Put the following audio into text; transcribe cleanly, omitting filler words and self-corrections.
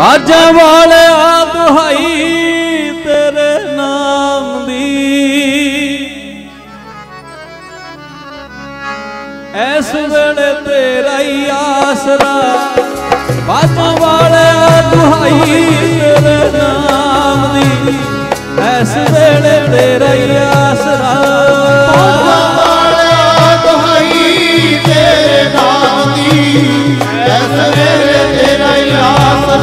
बाजा वाले दुहाई तेरे नाम दी, ऐस वेले तेरा ही आसरा। बाजा वाले दुहाई तेरे नाम दी, ऐस वेले तेरा ही आसरा। बाजा वाले दुहाई तेरे नाम दी, ऐस वेले तेरा ही आसरा।